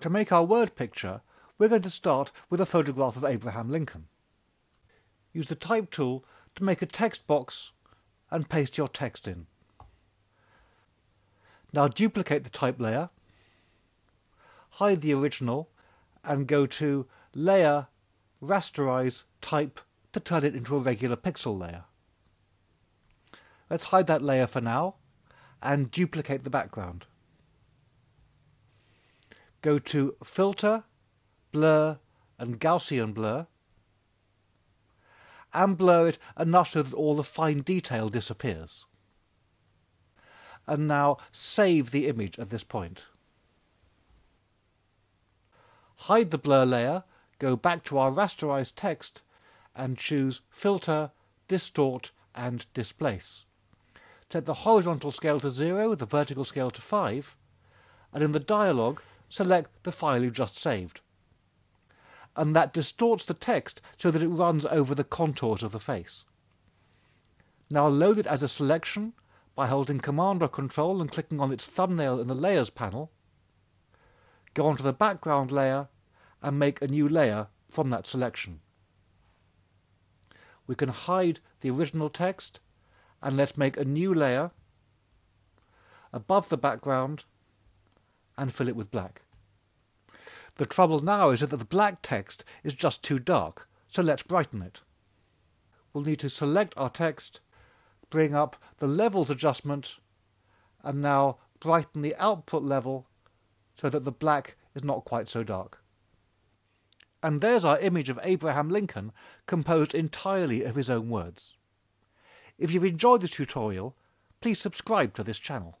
To make our word picture, we're going to start with a photograph of Abraham Lincoln. Use the Type tool to make a text box and paste your text in. Now duplicate the Type layer, hide the original, and go to Layer, Rasterize, Type to turn it into a regular pixel layer. Let's hide that layer for now and duplicate the background. Go to Filter, Blur and Gaussian Blur and blur it enough so that all the fine detail disappears. And now save the image at this point. Hide the blur layer, go back to our rasterized text and choose Filter, Distort and Displace. Set the horizontal scale to 0, the vertical scale to 5, and in the dialog select the file you just saved. And that distorts the text so that it runs over the contours of the face. Now load it as a selection by holding Command or Control and clicking on its thumbnail in the Layers panel. Go onto the background layer and make a new layer from that selection. We can hide the original text and let's make a new layer above the background and fill it with black. The trouble now is that the black text is just too dark, so let's brighten it. We'll need to select our text, bring up the levels adjustment, and now brighten the output level so that the black is not quite so dark. And there's our image of Abraham Lincoln composed entirely of his own words. If you've enjoyed this tutorial, please subscribe to this channel.